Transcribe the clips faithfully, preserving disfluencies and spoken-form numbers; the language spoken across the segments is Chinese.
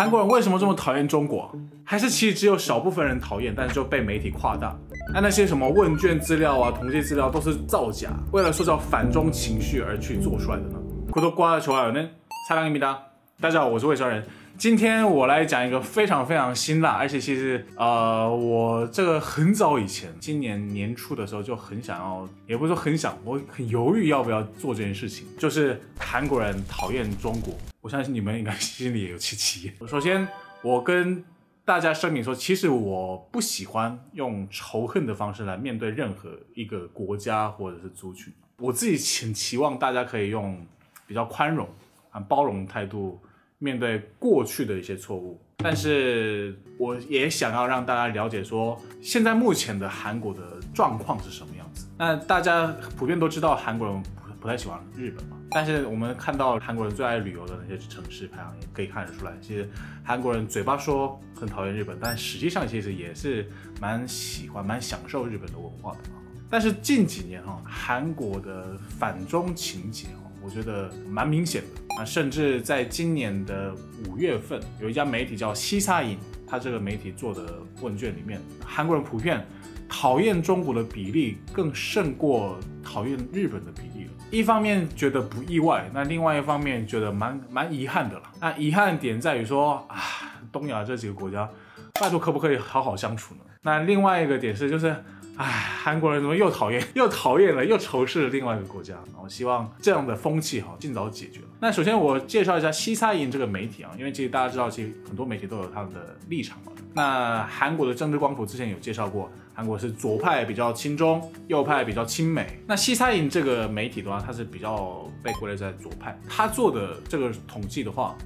韩国人为什么这么讨厌中国？还是其实只有少部分人讨厌，但是就被媒体夸大。那那些什么问卷资料啊、统计资料都是造假，为了塑造反中情绪而去做出来的呢？大家好，我是魏哲人。 今天我来讲一个非常非常辛辣，而且其实呃，我这个很早以前，今年年初的时候就很想要，也不是说很想，我很犹豫要不要做这件事情，就是韩国人讨厌中国。我相信你们应该心里也有戚戚。首先，我跟大家声明说，其实我不喜欢用仇恨的方式来面对任何一个国家或者是族群。我自己很期望大家可以用比较宽容和包容的态度 面对过去的一些错误，但是我也想要让大家了解说，现在目前的韩国的状况是什么样子。那大家普遍都知道韩国人不不太喜欢日本嘛，但是我们看到韩国人最爱旅游的那些城市排行也可以看得出来，其实韩国人嘴巴说很讨厌日本，但实际上其实也是蛮喜欢、蛮享受日本的文化的。但是近几年哈，韩国的反中情节哈，我觉得蛮明显的。 啊，甚至在今年的五月份，有一家媒体叫西撒影，它这个媒体做的问卷里面，韩国人普遍讨厌中国的比例更胜过讨厌日本的比例了。一方面觉得不意外，那另外一方面觉得蛮蛮遗憾的啦。那遗憾点在于说啊，东亚这几个国家，拜托可不可以好好相处呢？那另外一个点是就是， 唉，韩国人怎么又讨厌又讨厌了，又仇视了另外一个国家？我希望这样的风气哈尽早解决。那首先我介绍一下西撒影这个媒体啊，因为其实大家知道，其实很多媒体都有他们的立场嘛。那韩国的政治光谱之前有介绍过，韩国是左派比较亲中，右派比较亲美。那西撒影这个媒体的话，它是比较被归类在左派。他做的这个统计的话，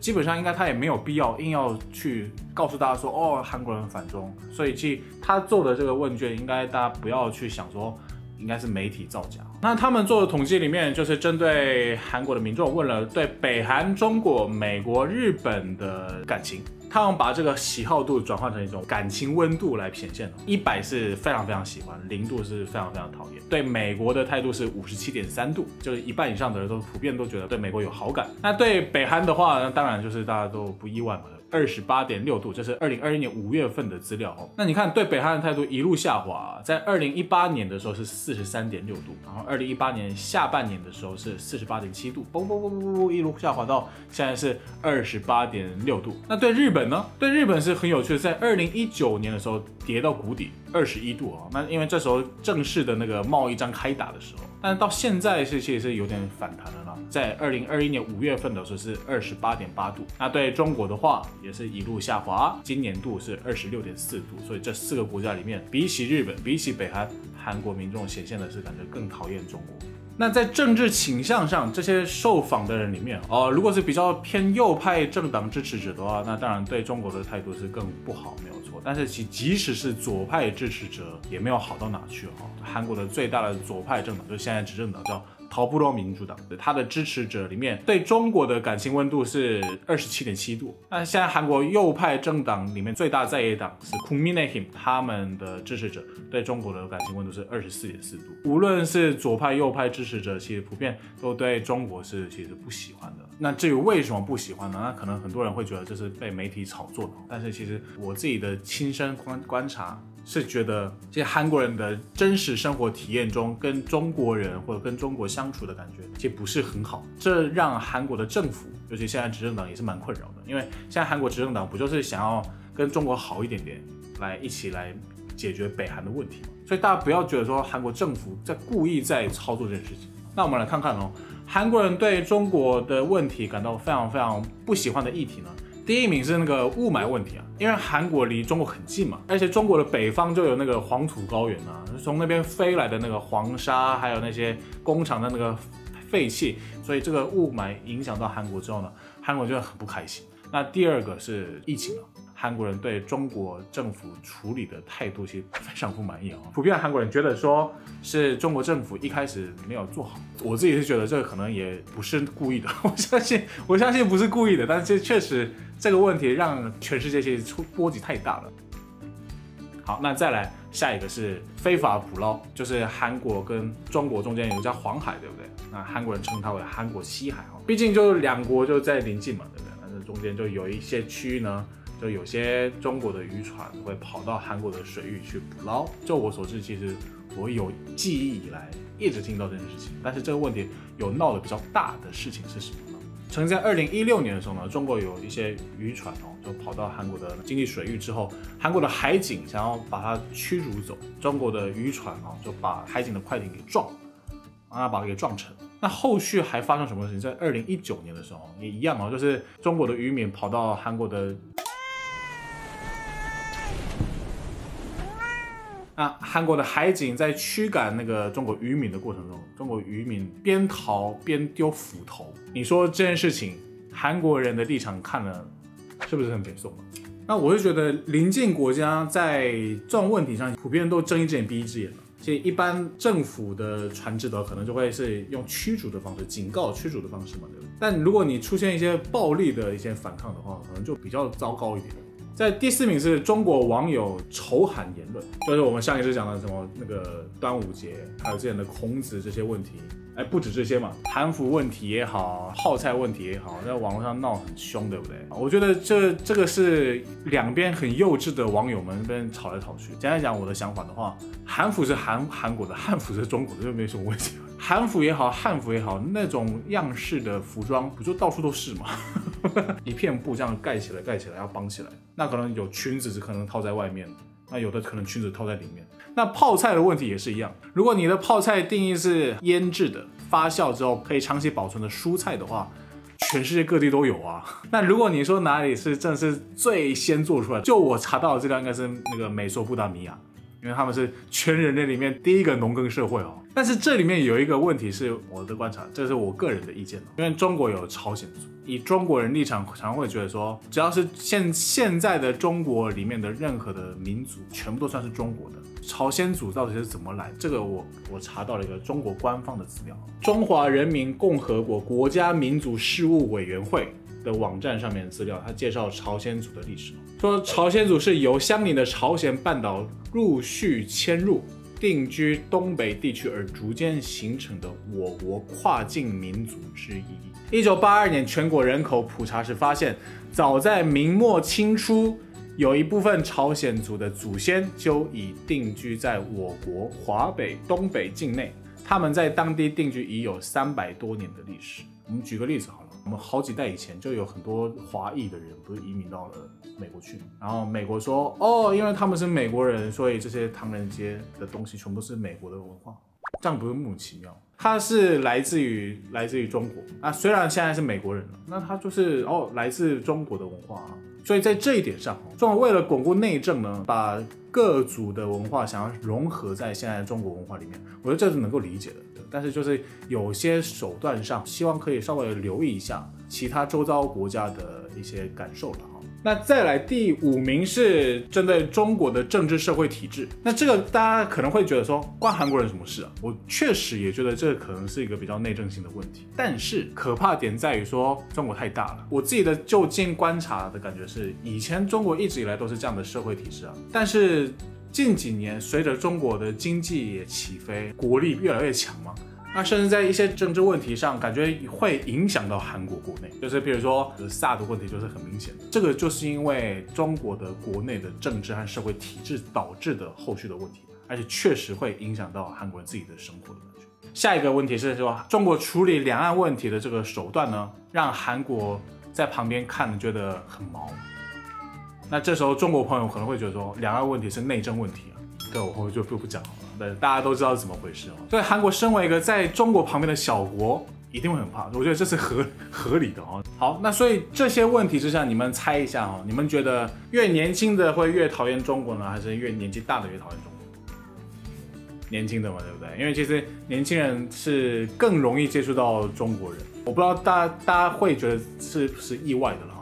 基本上应该他也没有必要硬要去告诉大家说哦韩国人反中，所以其实他做的这个问卷应该大家不要去想说应该是媒体造假。那他们做的统计里面就是针对韩国的民众问了对北韩、中国、美国、日本的感情，他们把这个喜好度转换成一种感情温度来显现的。一百是非常非常喜欢， 零度是非常非常讨厌。对美国的态度是 五十七点三 度，就是一半以上的人都普遍都觉得对美国有好感。那对北韩的话，那当然就是大家都不意外嘛。 二十八点六 度，这是二零二一年五月份的资料哦。那你看，对北韩的态度一路下滑，在二零一八年的时候是 四十三点六 度，然后二零一八年下半年的时候是 四十八点七 度，嘣嘣嘣嘣嘣一路下滑到现在是 二十八点六 度。那对日本呢？对日本是很有趣的，在二零一九年的时候跌到谷底， 二十一度啊、哦。那因为这时候正式的那个贸易战开打的时候，但是到现在是其实是有点反弹了啦。在二零二一年五月份的时候是 二十八点八 度。那对中国的话， 也是一路下滑，今年度是 二十六点四 度，所以这四个国家里面，比起日本，比起北韩，韩国民众显现的是感觉更讨厌中国。那在政治倾向上，这些受访的人里面，哦、呃，如果是比较偏右派政党支持者的话，那当然对中国的态度是更不好，没有错。但是其即使是左派支持者，也没有好到哪去哈、哦。韩国的最大的左派政党就是现在执政党叫 陶布罗民主党，他的支持者里面对中国的感情温度是 二十七点七 度。那现在韩国右派政党里面最大在野党是 Kuminehim， 他们的支持者对中国的感情温度是 二十四点四 度。无论是左派右派支持者，其实普遍都对中国是其实不喜欢的。那至于为什么不喜欢呢？那可能很多人会觉得这是被媒体炒作的，但是其实我自己的亲身观观察 是觉得这些韩国人的真实生活体验中，跟中国人或者跟中国相处的感觉，其实不是很好。这让韩国的政府，尤其现在执政党也是蛮困扰的，因为现在韩国执政党不就是想要跟中国好一点点，来一起来解决北韩的问题嘛？所以大家不要觉得说韩国政府在故意在操作这件事情。那我们来看看哦，韩国人对中国的问题感到非常非常不喜欢的议题呢， 第一名是那个雾霾问题啊，因为韩国离中国很近嘛，而且中国的北方就有那个黄土高原啊，从那边飞来的那个黄沙，还有那些工厂的那个废气，所以这个雾霾影响到韩国之后呢，韩国就很不开心。那第二个是疫情啊，韩国人对中国政府处理的态度其实非常不满意啊，普遍韩国人觉得说是中国政府一开始没有做好，我自己是觉得这个可能也不是故意的，我相信我相信不是故意的，但是确实 这个问题让全世界其实波及太大了。好，那再来下一个是非法捕捞，就是韩国跟中国中间有一条黄海，对不对？那韩国人称它为韩国西海哦，毕竟就两国就在邻近嘛，对不对？是中间就有一些区域呢，就有些中国的渔船会跑到韩国的水域去捕捞。就我所知，其实我有记忆以来一直听到这件事情，但是这个问题有闹得比较大的事情是什么呢？曾在二零一六年的时候呢，中国有一些渔船哦，就跑到韩国的经济水域之后，韩国的海警想要把它驱逐走，中国的渔船哦就把海警的快艇给撞，啊把它给撞沉。那后续还发生什么事情？在二零一九年的时候也一样哦，就是中国的渔民跑到韩国的，那韩国的海警在驱赶那个中国渔民的过程中，中国渔民边逃边丢斧头。你说这件事情，韩国人的立场看了是不是很北宋？那我是觉得邻近国家在这种问题上普遍都睁一只眼闭一只眼了。所以一般政府的船只的可能就会是用驱逐的方式，警告驱逐的方式嘛，对不对？但如果你出现一些暴力的一些反抗的话，可能就比较糟糕一点。在第四名是中国网友仇韩言论，就是我们上一次讲的什么那个端午节，还有之前的孔子这些问题，哎，不止这些嘛，韩服问题也好，泡菜问题也好，在网络上闹很凶，对不对？我觉得这这个是两边很幼稚的网友们跟吵来吵去。简单讲我的想法的话，韩服是韩韩国的，汉服是中国的，就没什么问题。韩服也好，汉服也好，那种样式的服装不就到处都是吗？一片布这样盖起来，盖起来要绑起来，那可能有裙子可能套在外面，那有的可能裙子套在里面。那泡菜的问题也是一样，如果你的泡菜定义是腌制的、发酵之后可以长期保存的蔬菜的话，全世界各地都有啊。那如果你说哪里是真的是最先做出来，就我查到的资料应该是那个美索不达米亚，因为他们是全人类里面第一个农耕社会哦。但是这里面有一个问题是我的观察，这是我个人的意见，因为中国有朝鲜族，以中国人立场常会觉得说，只要是现现在的中国里面的任何的民族，全部都算是中国的。朝鲜族到底是怎么来？这个我我查到了一个中国官方的资料，中华人民共和国国家民族事务委员会的网站上面的资料，它介绍朝鲜族的历史，说朝鲜族是由相邻的朝鲜半岛陆续迁入。定居东北地区而逐渐形成的我国跨境民族之一。一九八二年全国人口普查时发现，早在明末清初，有一部分朝鲜族的祖先就已定居在我国华北、东北境内，他们在当地定居已有三百多年的历史。我们举个例子好了，我们好几代以前就有很多华裔的人不是移民到了美国去，然后美国说哦，因为他们是美国人，所以这些唐人街的东西全部是美国的文化，这样不是莫名其妙？它是来自于来自于中国啊，虽然现在是美国人了，那它就是哦来自中国的文化啊。所以在这一点上，中国为了巩固内政呢，把各族的文化想要融合在现在的中国文化里面，我觉得这是能够理解的。但是就是有些手段上，希望可以稍微留意一下其他周遭国家的一些感受了哈。那再来第五名是针对中国的政治社会体制，那这个大家可能会觉得说关韩国人什么事啊？我确实也觉得这可能是一个比较内政性的问题，但是可怕点在于说中国太大了。我自己的就近观察的感觉是，以前中国一直以来都是这样的社会体制啊，但是近几年随着中国的经济也起飞，国力越来越强嘛，那甚至在一些政治问题上，感觉会影响到韩国国内，就是比如说萨的问题就是很明显的，这个就是因为中国的国内的政治和社会体制导致的后续的问题，而且确实会影响到韩国人自己的生活的感觉。下一个问题是说，中国处理两岸问题的这个手段呢，让韩国在旁边看觉得很毛。那这时候中国朋友可能会觉得说，两岸问题是内政问题啊，对，我就不不讲好了。对，大家都知道是怎么回事哦。所以韩国身为一个在中国旁边的小国，一定会很怕，我觉得这是合合理的哦。好，那所以这些问题之下，你们猜一下哦，你们觉得越年轻的会越讨厌中国呢，还是越年纪大的越讨厌中国？年轻的嘛，对不对？因为其实年轻人是更容易接触到中国人。我不知道大家大家会觉得是不是意外的了。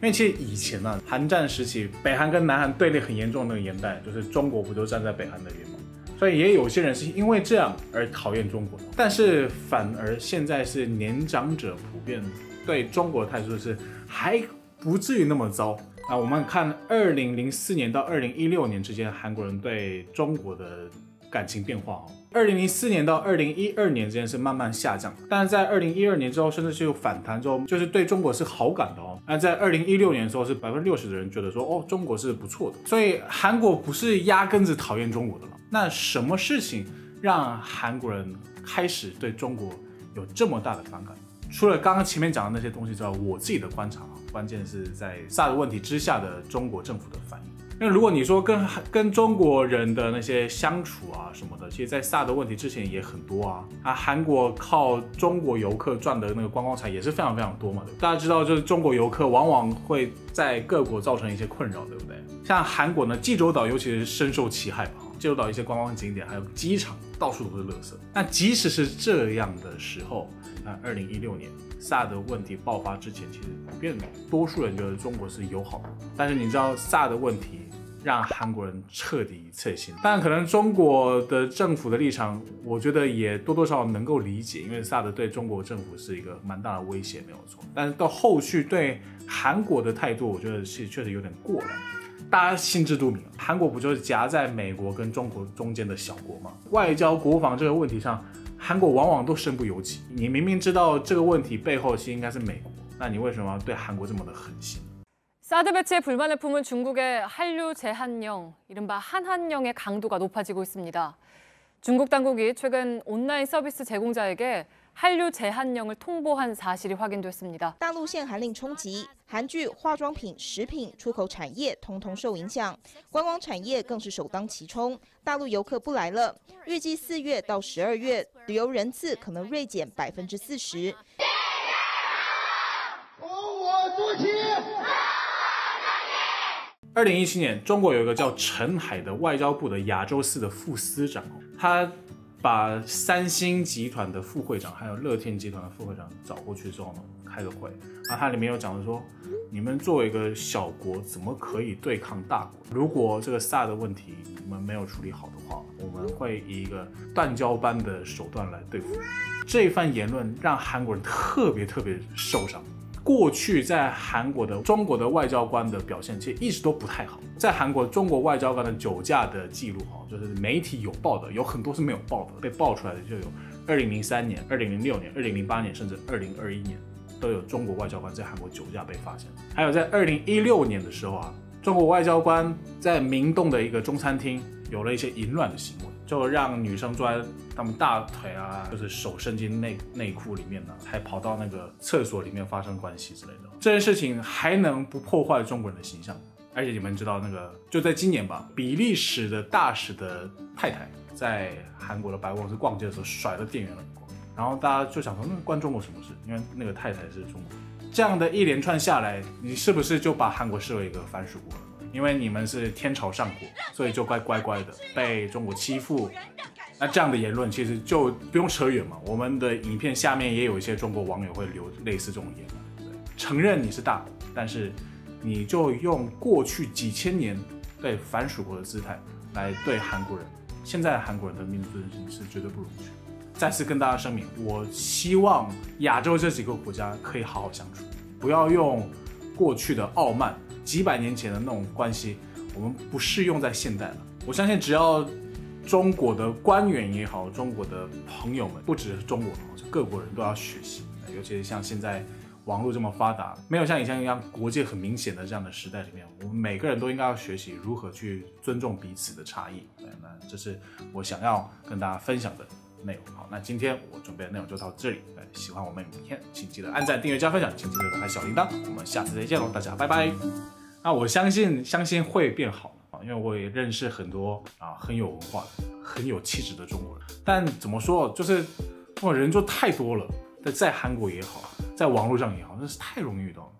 因为其实以前呢、啊，韩战时期，北韩跟南韩对立很严重的那个年代，就是中国不就站在北韩那边吗？所以也有些人是因为这样而讨厌中国，但是反而现在是年长者普遍对中国的态度是还不至于那么糟。那我们看二零零四年到二零一六年之间，韩国人对中国的感情变化哦，二零零四年到二零一二年之间是慢慢下降，但是在二零一二年之后，甚至是有反弹之后，就是对中国是好感的哦。那在二零一六年的时候是 百分之六十 的人觉得说，哦，中国是不错的。所以韩国不是压根子讨厌中国的了。那什么事情让韩国人开始对中国有这么大的反感？除了刚刚前面讲的那些东西之外，我自己的观察啊，关键是在萨德问题之下的中国政府的反应。那如果你说跟跟中国人的那些相处啊什么的，其实，在萨德问题之前也很多啊啊，韩国靠中国游客赚的那个观光财也是非常非常多嘛，对不对？大家知道，就是中国游客往往会在各国造成一些困扰，对不对？像韩国呢，济州岛尤其是深受其害吧，济州岛一些观光景点还有机场到处都是垃圾。那即使是这样的时候，那二零一六年。 萨德问题爆发之前，其实普遍多数人觉得中国是友好的，但是你知道萨德问题让韩国人彻底撤心。但可能中国的政府的立场，我觉得也多多少少能够理解，因为萨德对中国政府是一个蛮大的威胁，没有错。但是到后续对韩国的态度，我觉得是确实有点过了。 大家心知肚明，韩国不就是夹在美国跟中国中间的小国吗？外交、国防这个问题上，韩国往往都身不由己。你明明知道这个问题背后其实应该是美国，那你为什么要对韩国这么的狠心？사드 배치에 불만을 품은 중국의 한류 제한령, 이른바 한한령의 강도가 높아지고 있습니다. 중국 당국이 최근 온라인 서비스 제공자에게 한류 제한령을 통보한 사실이 확인됐습니다. 大陆限韩令冲击， 韩剧、化妆品、食品、出口产业统统受影响，观光产业更是首当其冲。大陆游客不来了，预计四月到十二月旅游人次可能锐减百分之四十。 二零一七年，中国有一个叫陈海的外交部的亚洲司的副司长，他。 把三星集团的副会长，还有乐天集团的副会长找过去之后呢，开个会，然后他里面有讲的说，你们作为一个小国，怎么可以对抗大国？如果这个萨德问题你们没有处理好的话，我们会以一个断交般的手段来对付你。这一番言论让韩国人特别特别受伤。 过去在韩国的中国的外交官的表现其实一直都不太好，在韩国中国外交官的酒驾的记录哈，就是媒体有报的，有很多是没有报的，被爆出来的就有二零零三年、二零零六年、二零零八年，甚至二零二一年都有中国外交官在韩国酒驾被发现。还有在二零一六年的时候啊，中国外交官在明洞的一个中餐厅有了一些淫乱的行为。 就让女生坐在他们大腿啊，就是手伸进内内裤里面呢、啊，还跑到那个厕所里面发生关系之类的。这件事情还能不破坏中国人的形象？而且你们知道那个，就在今年吧，比利时的大使的太太在韩国的百货公司逛街的时候甩了店员了一棍，然后大家就想说，那关中国什么事？因为那个太太是中国人。这样的一连串下来，你是不是就把韩国视为一个藩属国了？ 因为你们是天朝上国，所以就乖乖的被中国欺负。那这样的言论其实就不用扯远嘛。我们的影片下面也有一些中国网友会留类似这种言论，对，承认你是大国，但是你就用过去几千年对藩属国的姿态来对韩国人。现在韩国人的民族自信是绝对不容许。再次跟大家声明，我希望亚洲这几个国家可以好好相处，不要用过去的傲慢。 几百年前的那种关系，我们不适用在现代了。我相信，只要中国的官员也好，中国的朋友们，不只是中国人，各国人都要学习。尤其是像现在网络这么发达，没有像以前一样国界很明显的这样的时代里面，我们每个人都应该要学习如何去尊重彼此的差异。那这是我想要跟大家分享的内容。好，那今天我准备的内容就到这里。喜欢我们影片，请记得按赞、订阅、加分享，请记得打开小铃铛。我们下次再见喽，大家拜拜。 那我相信，相信会变好啊，因为我也认识很多啊很有文化的、很有气质的中国人。但怎么说，就是哇，人就太多了，在在韩国也好，在网络上也好，那是太容易遇到了。